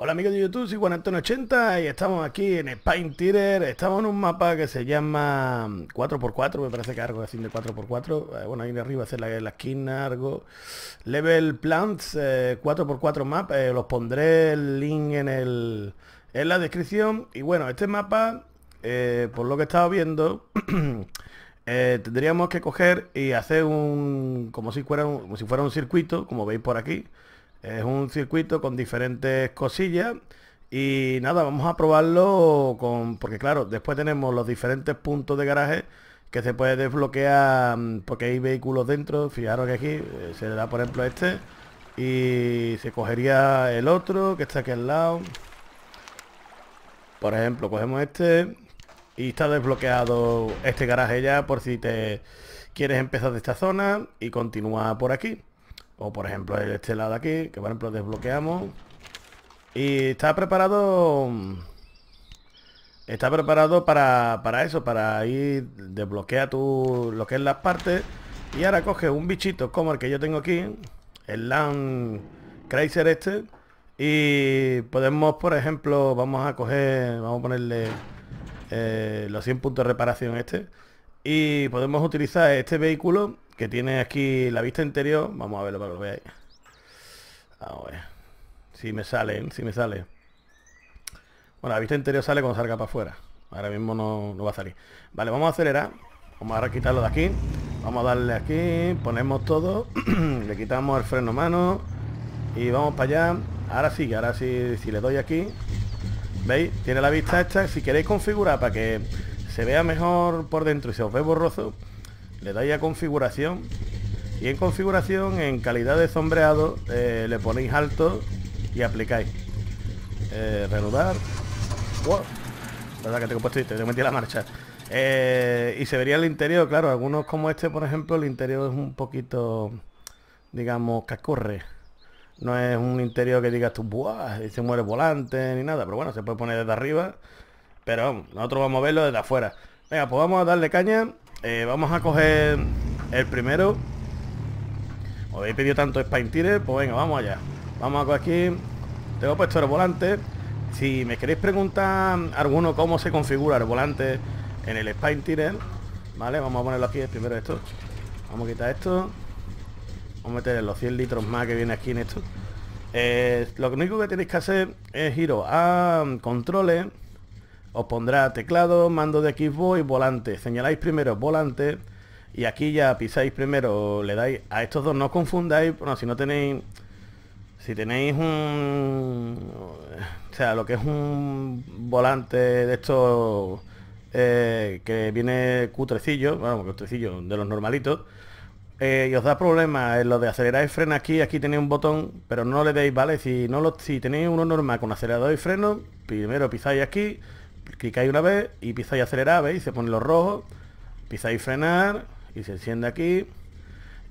Hola amigos de YouTube, soy juanantonio80 y estamos aquí en Spintires. Estamos en un mapa que se llama 4x4, me parece que algo así de 4x4. Bueno, ahí arriba es la esquina, algo. Level Plants, 4x4 map. Los pondré el link en la descripción. Y bueno, este mapa, por lo que he estado viendo... tendríamos que coger y hacer como si fuera un circuito, como veis por aquí. Es un circuito con diferentes cosillas y nada, vamos a probarlo porque claro, después tenemos los diferentes puntos de garaje que se puede desbloquear porque hay vehículos dentro. Fijaros que aquí se le da por ejemplo este y se cogería el otro que está aquí al lado. Por ejemplo, cogemos este. Y está desbloqueado este garaje ya por si te quieres empezar de esta zona y continuar por aquí. O por ejemplo este lado de aquí, que por ejemplo desbloqueamos. Y está preparado para eso, para ir desbloquea lo que es las partes. Y ahora coge un bichito como el que yo tengo aquí, el Land Cruiser este. Y podemos, por ejemplo, vamos a ponerle... los 100 puntos de reparación y podemos utilizar este vehículo que tiene aquí la vista interior. Vamos a verlo para que lo veáis. Vamos a ver si me sale, bueno, la vista interior sale cuando salga para afuera. Ahora mismo no va a salir. Vale, vamos a acelerar. Vamos a quitarlo de aquí. Vamos a darle aquí, ponemos todo. Le quitamos el freno mano y vamos para allá. Ahora sí, si le doy aquí, ¿veis? Tiene la vista esta. Si queréis configurar para que se vea mejor por dentro y se os ve borroso, le dais a configuración. Y en configuración, en calidad de sombreado, le ponéis alto y aplicáis. Reanudar. ¡Wow! La verdad que tengo que meter la marcha. Y se vería el interior, claro. Algunos como este, por ejemplo, el interior es un poquito, digamos, cascorre. No es un interior que digas tú, ¡buah! Y se muere volante ni nada. Pero bueno, se puede poner desde arriba. Pero vamos, nosotros vamos a verlo desde afuera. Venga, pues vamos a darle caña. Vamos a coger el primero. Os habéis pedido tanto Spintires, pues venga, vamos allá. Vamos a coger aquí. Tengo puesto el volante. Si me queréis preguntar alguno cómo se configura el volante en el Spintires, vale, vamos a ponerlo aquí. El primero esto. Vamos a quitar esto. Vamos a meter los 100 litros más que viene aquí en esto. Lo único que tenéis que hacer es iros a controles. Os pondrá teclado, mando de Xbox y volante. Señaláis primero volante. Y aquí ya pisáis primero. Le dais a estos dos, no os confundáis. Bueno, si no tenéis... Si tenéis un... O sea, lo que es un volante de estos... que viene cutrecillo. Bueno, cutrecillo de los normalitos. Y os da problemas en lo de acelerar y freno. Aquí tenéis un botón, pero no le deis, ¿vale? Si tenéis uno normal con acelerador y freno, primero pisáis aquí, clicáis una vez y pisáis acelerar, ¿veis? Se ponen los rojos, pisáis frenar y se enciende aquí.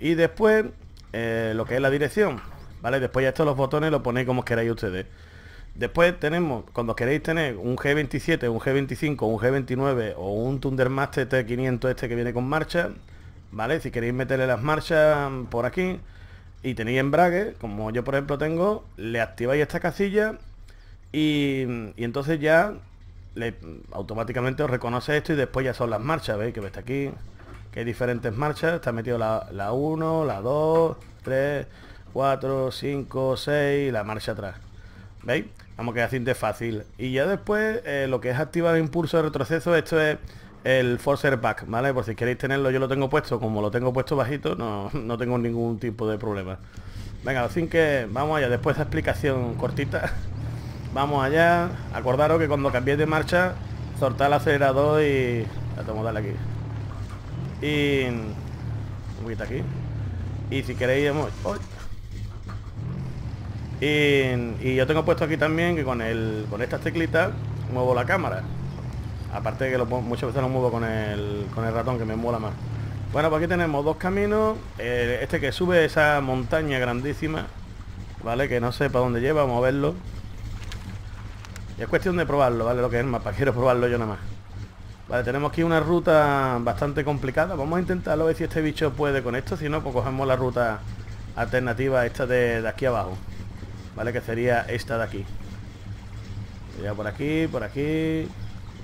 Y después, lo que es la dirección, ¿vale? Después ya estos los botones los ponéis como queráis ustedes. Después tenemos, cuando queréis tener un G27, un G25, un G29 o un Thundermaster T500 este que viene con marcha, ¿vale? Si queréis meterle las marchas por aquí y tenéis embrague, como yo por ejemplo tengo, le activáis esta casilla y entonces ya automáticamente os reconoce esto y después ya son las marchas, ¿veis? Que está aquí, que hay diferentes marchas, está metido la 1, la 2, 3, 4, 5, 6 y la marcha atrás, ¿veis? Vamos, que es así de fácil. Y ya después lo que es activar el impulso de retroceso, esto es... el forcer back, ¿vale? Por si queréis tenerlo, yo lo tengo puesto, como lo tengo puesto bajito, no tengo ningún tipo de problema. Venga, así que vamos allá, después de esa explicación cortita, vamos allá. Acordaros que cuando cambiéis de marcha, soltad el acelerador y... La tengo que darle aquí. Y... un poquito aquí. Y si queréis... Y yo tengo puesto aquí también que con estas teclitas muevo la cámara. Aparte de que muchas veces lo muevo con el ratón, que me mola más. Bueno, pues aquí tenemos dos caminos. Este que sube esa montaña grandísima, ¿vale? Que no sé para dónde lleva, vamos a verlo. Y es cuestión de probarlo, ¿vale? Lo que es el mapa, quiero probarlo yo nada más. Vale, tenemos aquí una ruta bastante complicada. Vamos a intentarlo, a ver si este bicho puede con esto. Si no, pues cogemos la ruta alternativa esta de aquí abajo, ¿vale? Que sería esta de aquí. Llega por aquí,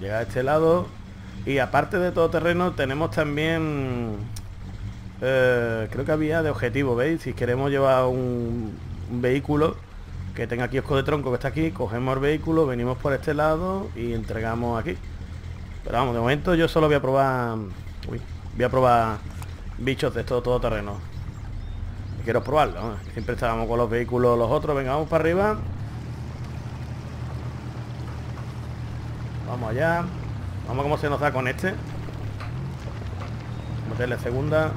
llega a este lado. Y aparte de todoterreno tenemos también, creo que había de objetivo, ¿veis? Si queremos llevar un vehículo que tenga kiosco de tronco, que está aquí, cogemos el vehículo, venimos por este lado y entregamos aquí. Pero vamos, de momento yo solo voy a probar, bichos de estos todoterrenos. Quiero probarlo, ¿no? Siempre estábamos con los vehículos los otros. Venga, vamos para arriba. Vamos allá. Vamos a cómo se nos da con este. Meterle segunda.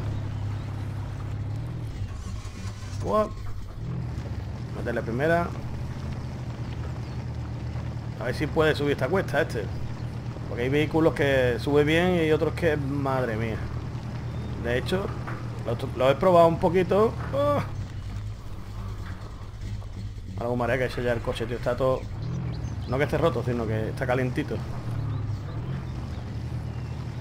Wow. Meterle primera. A ver si puede subir esta cuesta este. Porque hay vehículos que sube bien y hay otros que... Madre mía. De hecho, lo he probado un poquito. ¡Oh! Algo marea que ha hecho ya el coche, tío. Está todo... No que esté roto, sino que está calentito.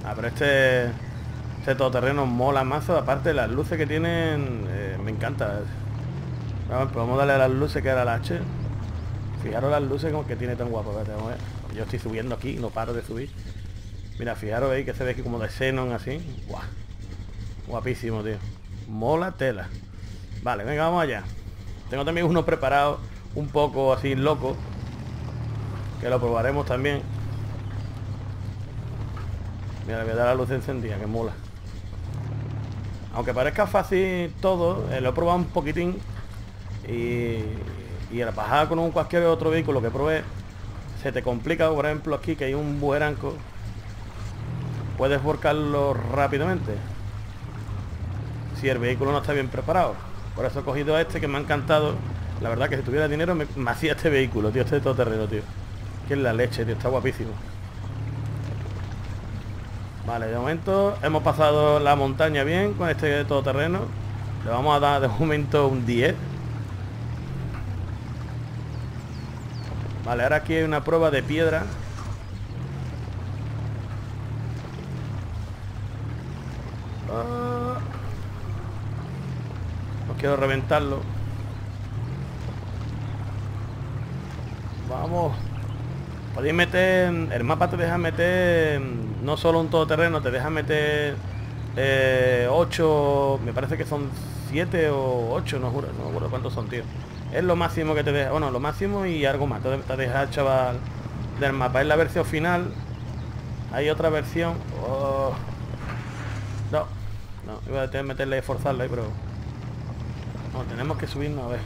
Ah, pero este todoterreno mola mazo. Aparte las luces que tienen, me encanta. A ver, podemos darle a las luces que era la H. Fijaros las luces como que tiene tan guapo. Vete, vamos a ver. Yo estoy subiendo aquí, no paro de subir. Mira, fijaros ahí que se ve aquí como de xenón así. ¡Guau! Guapísimo, tío. Mola tela. Vale, venga, vamos allá. Tengo también uno preparado un poco así loco, que lo probaremos también. Mira, le voy a dar la luz encendida, que mola. Aunque parezca fácil todo, lo he probado un poquitín. Y a la bajada con cualquier otro vehículo que probé, se te complica. Por ejemplo, aquí que hay un bueranco, puedes volcarlo rápidamente si el vehículo no está bien preparado. Por eso he cogido a este, que me ha encantado. La verdad que si tuviera dinero me hacía este vehículo, tío. Este todoterreno, tío, que es la leche, tío. Está guapísimo. Vale, de momento hemos pasado la montaña bien con este todoterreno. Le vamos a dar de momento un 10. Vale, ahora aquí hay una prueba de piedra. Quiero reventarlo. Vamos. Podéis meter... El mapa te deja meter no solo un todoterreno, te deja meter 8, me parece que son 7 o 8, no juro cuántos son, tío. Es lo máximo que te deja. Bueno, lo máximo y algo más te deja, chaval, del mapa. Es la versión final. Hay otra versión. Oh. No, iba a tener que meterle y forzarla ahí, pero... No, tenemos que subirnos, a ver.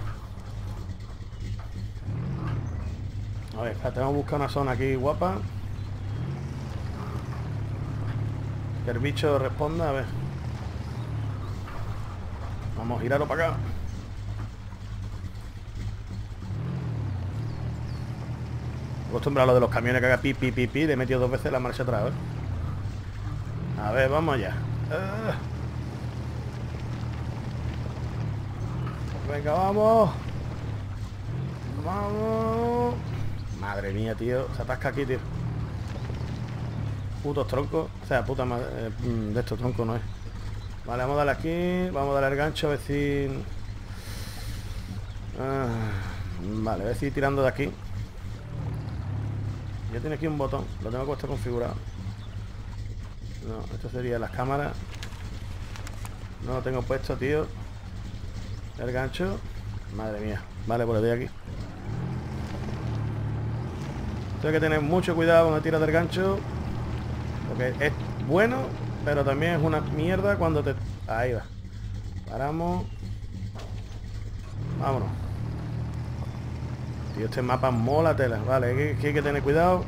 Tenemos que buscar una zona aquí guapa. Que el bicho responda, a ver. Vamos a girarlo para acá. Acostumbrado a lo de los camiones que haga pi, pi, pi, pi. Le he metido 2 veces la marcha atrás, ¿eh? A ver, vamos allá. Venga, vamos. Vamos. Madre mía, tío. Se atasca aquí, tío. Putos troncos. O sea, puta madre. De estos troncos no es. Vale, vamos a darle aquí. Vamos a darle el gancho a ver si... vale, a ver si tirando de aquí. Ya tiene aquí un botón. Lo tengo puesto configurado. No, esto sería las cámaras. No lo tengo puesto, tío. El gancho. Madre mía. Vale, pues le doy aquí. Tengo que tener mucho cuidado cuando tiras del gancho, porque es bueno, pero también es una mierda cuando te... Ahí va. Paramos. Vámonos. Tío, este mapa mola tela. Vale, aquí hay que tener cuidado.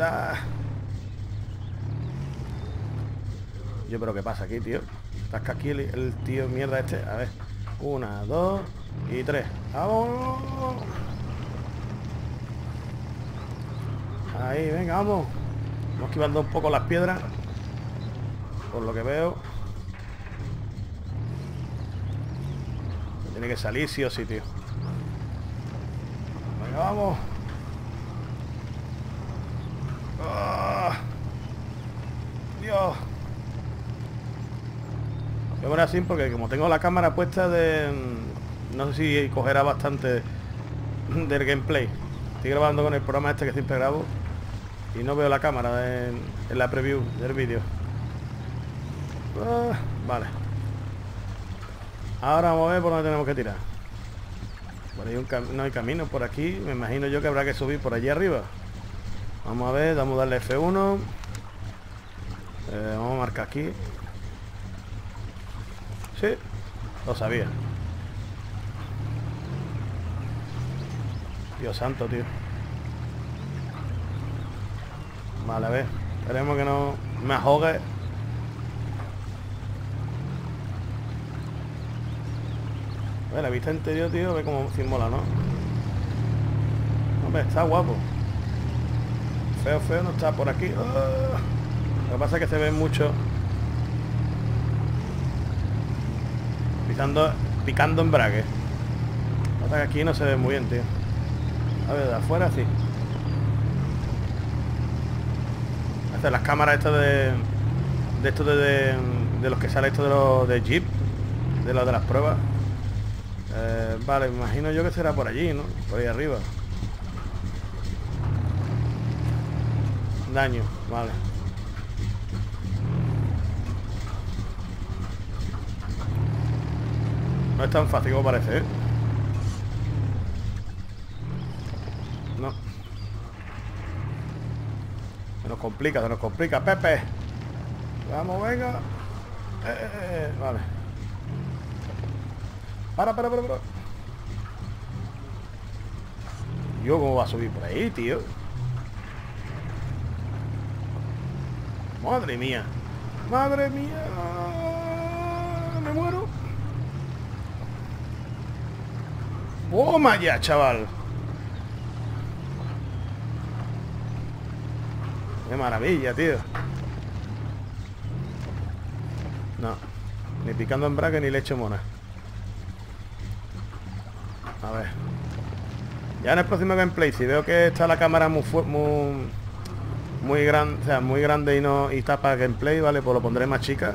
¡Ah! Yo, pero ¿qué pasa aquí, tío? Tasca aquí el tío mierda este. A ver. 1, 2 y 3. ¡Vamos! Ahí, venga, vamos. Vamos esquivando un poco las piedras, por lo que veo. Tiene que salir sí o sí, tío. Venga, vamos. ¡Oh! Dios. Yo ahora sí, porque como tengo la cámara puesta de... No sé si cogerá bastante del gameplay. Estoy grabando con el programa este que siempre grabo y no veo la cámara en la preview del vídeo. Vale. Ahora vamos a ver por dónde tenemos que tirar. Por ahí no hay camino por aquí. Me imagino yo que habrá que subir por allí arriba. Vamos a ver, vamos a darle F1. Vamos a marcar aquí. Sí, lo sabía. Dios santo, tío. Vale, a ver. Esperemos que no me ahogue. La vista interior, tío, ve como sin mola, ¿no? Hombre, está guapo. Feo, feo, no está por aquí. Lo que pasa es que se ve mucho. Picando embrague. Lo que pasa es que aquí no se ve muy bien, tío. A ver, de afuera sí. Hasta las cámaras estas de los que sale esto de los de Jeep, de los de las pruebas. Vale, me imagino yo que será por allí, ¿no? Por ahí arriba. Daño, vale. No es tan fácil como parece, ¿eh? No. Se nos complica, Pepe. Vamos, venga. Vale. Para. Yo, ¿cómo va a subir por ahí, tío? Madre mía. Madre mía. Me muero. ¡Toma ya, chaval! ¡Qué maravilla, tío! No. Ni picando embrague ni leche mona. A ver. Ya en el próximo gameplay, si veo que está la cámara muy grande, o sea, muy grande y no y tapa gameplay, vale, pues lo pondré más chica.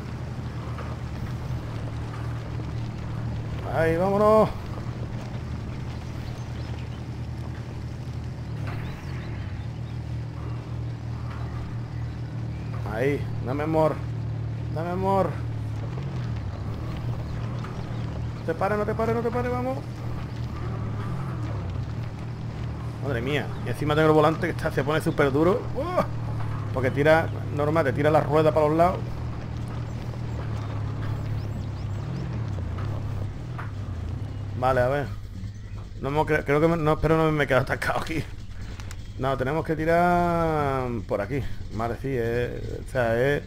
Ahí, vámonos. Ahí, dame amor. Dame amor. No te pares, no te pares, vamos. Madre mía, y encima tengo el volante que está, se pone súper duro. ¡Oh! Porque tira, normal, te tira la rueda para los lados. Vale, a ver. No creo que no, espero no me he quedado atascado aquí. No, tenemos que tirar por aquí. Vale, sí, o sea, es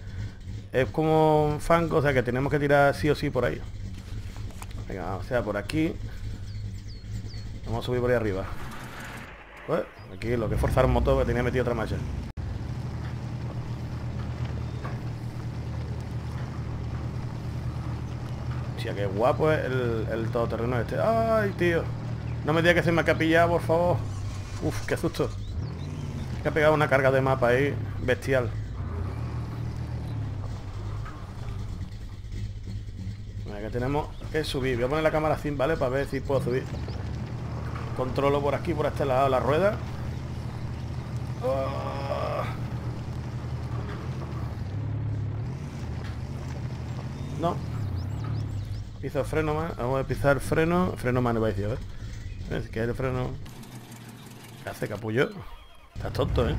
como un fango, o sea que tenemos que tirar sí o sí por ahí. Venga, o sea, por aquí. Vamos a subir por ahí arriba. Pues aquí lo que forzaron motor, que tenía metido otra marcha. Hostia, qué guapo es el todoterreno este. ¡Ay, tío! No me digas que se me ha capillado, por favor. Uf, qué susto. Que ha pegado una carga de mapa ahí, bestial. Mira, que tenemos que subir. Voy a poner la cámara sin, ¿vale? Para ver si puedo subir. Controlo por aquí, por este lado, la rueda. Oh. No. Piso freno más. Vamos a pisar freno. Freno más no vais a decir, ¿eh? Es que el freno... ¿Qué hace, capullo? Estás tonto, ¿eh?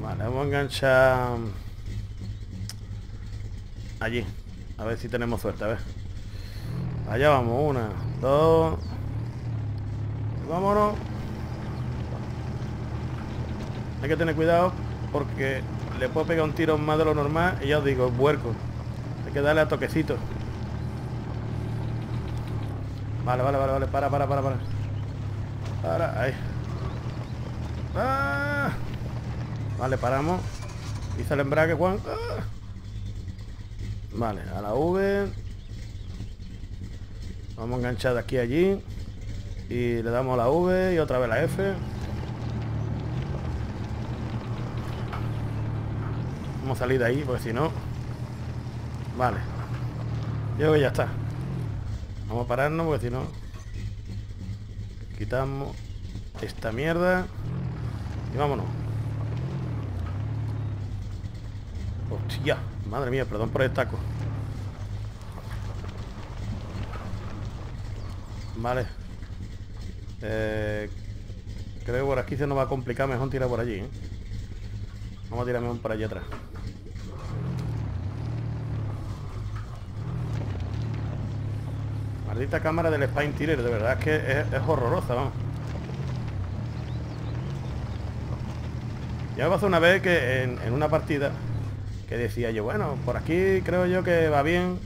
Vale, vamos a enganchar... Allí. A ver si tenemos suerte, a ver. Allá vamos. Una, dos... Vámonos. Hay que tener cuidado porque le puedo pegar un tiro más de lo normal y ya os digo, vuelco. Hay que darle a toquecito. Vale. Para. Para, ahí. ¡Ah! Vale, paramos. Hice el embrague, Juan. ¡Ah! Vale, a la V. Vamos a enganchar de aquí a allí. Y le damos la V y otra vez la F. Vamos a salir de ahí, porque si no... Vale. Yo ya está. Vamos a pararnos, porque si no... quitamos esta mierda y vámonos. Hostia, madre mía, perdón por el taco. Vale, creo que por aquí se nos va a complicar, mejor tirar por allí, ¿eh? Vamos a tirar mejor por allá atrás. Maldita cámara del Spintires, de verdad es que es horrorosa, vamos. Ya me pasó una vez que en una partida que decía yo, bueno, por aquí creo yo que va bien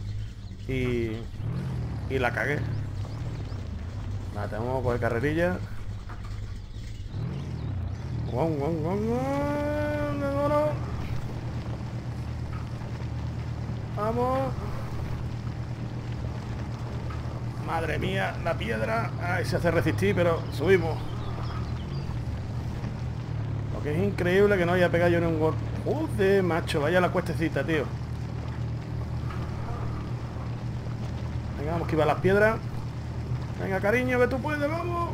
y la cagué. Nada, tenemos que coger carrerilla. Vamos. Madre mía, la piedra. Ay, se hace resistir, pero subimos. Lo que es increíble que no haya pegado yo ni un golpe. Joder, macho, vaya la cuestecita, tío. Venga, vamos a esquivar las piedras. Venga, cariño, que tú puedes, vamos.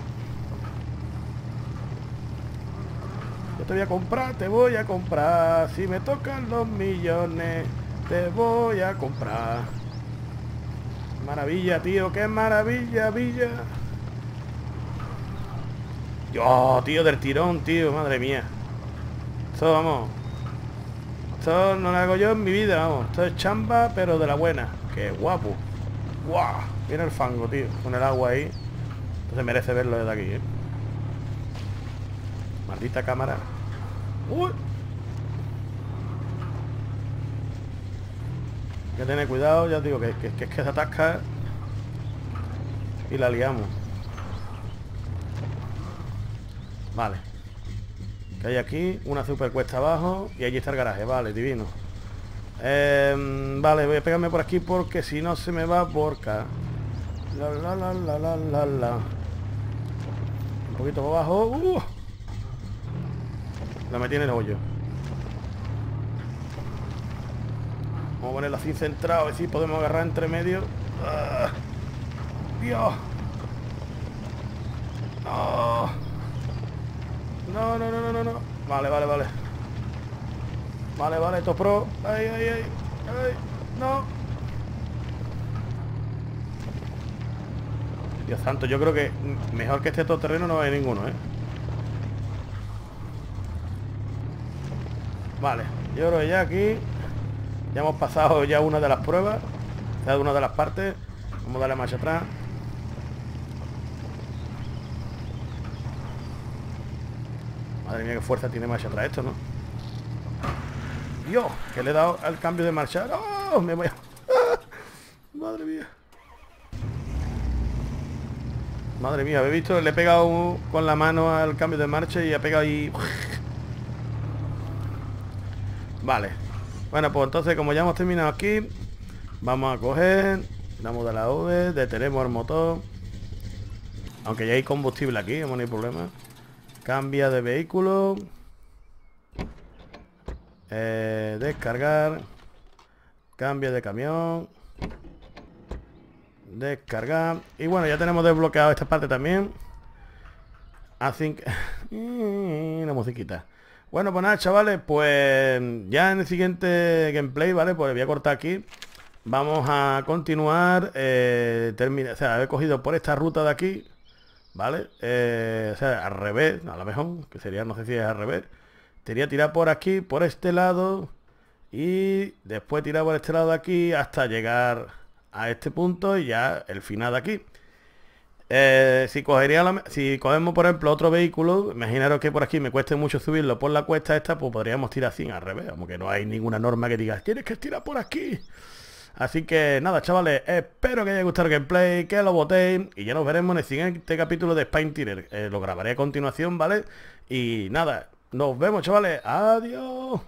Yo te voy a comprar, te voy a comprar. Si me tocan los millones, te voy a comprar. Maravilla, tío, qué maravilla, villa. Yo, tío, del tirón, tío, madre mía. Esto, vamos. Esto no lo hago yo en mi vida, vamos. Esto es chamba, pero de la buena. Qué guapo. ¡Guau! Wow, viene el fango, tío, con el agua ahí. Entonces merece verlo desde aquí, ¿eh? Maldita cámara. ¡Uy! Hay que tener cuidado, ya os digo, que se atasca y la liamos. Vale. Que hay aquí una super cuesta abajo y allí está el garaje, vale, divino. Vale, voy a pegarme por aquí porque si no se me va por acá. Un poquito por abajo. La metí en el hoyo. Vamos a ponerlo así centrado, a ver si podemos agarrar entre medio. Dios. No. Vale. Vale, esto pro. Ay. No. Dios santo, yo creo que mejor que este todoterreno no hay ninguno, ¿eh? Vale, yo creo que ya aquí ya hemos pasado ya una de las pruebas, ya una de las partes. Vamos a darle marcha atrás. Madre mía, qué fuerza tiene marcha atrás esto, ¿no? Dios, que le he dado al cambio de marcha. ¡Oh! Me voy a... ¡Ah! Madre mía. Madre mía, ¿habéis visto? Le he pegado con la mano al cambio de marcha y ha pegado ahí. Vale. Bueno, pues entonces, como ya hemos terminado aquí, vamos a coger, damos de la V, detenemos el motor. Aunque ya hay combustible aquí, no hay problema. Cambia de vehículo. Descargar. Cambio de camión. Descargar. Y bueno, ya tenemos desbloqueado esta parte también. Así que... una musiquita. Bueno, pues nada, chavales, pues ya en el siguiente gameplay, ¿vale? Pues voy a cortar aquí. Vamos a continuar. O sea, he cogido por esta ruta de aquí, ¿vale? O sea, al revés, a lo mejor, que sería, no sé si es al revés. Quería tirar por aquí, por este lado, y después tirar por este lado de aquí hasta llegar a este punto y ya el final de aquí. Si cogemos, por ejemplo, otro vehículo, imaginaros que por aquí me cueste mucho subirlo por la cuesta esta, pues podríamos tirar así, al revés, aunque no hay ninguna norma que diga, tienes que tirar por aquí. Así que nada, chavales, espero que haya gustado el gameplay, que lo votéis y ya nos veremos en el siguiente capítulo de Spintires. Lo grabaré a continuación, ¿vale? Y nada... Nos vemos, chavales. Adiós.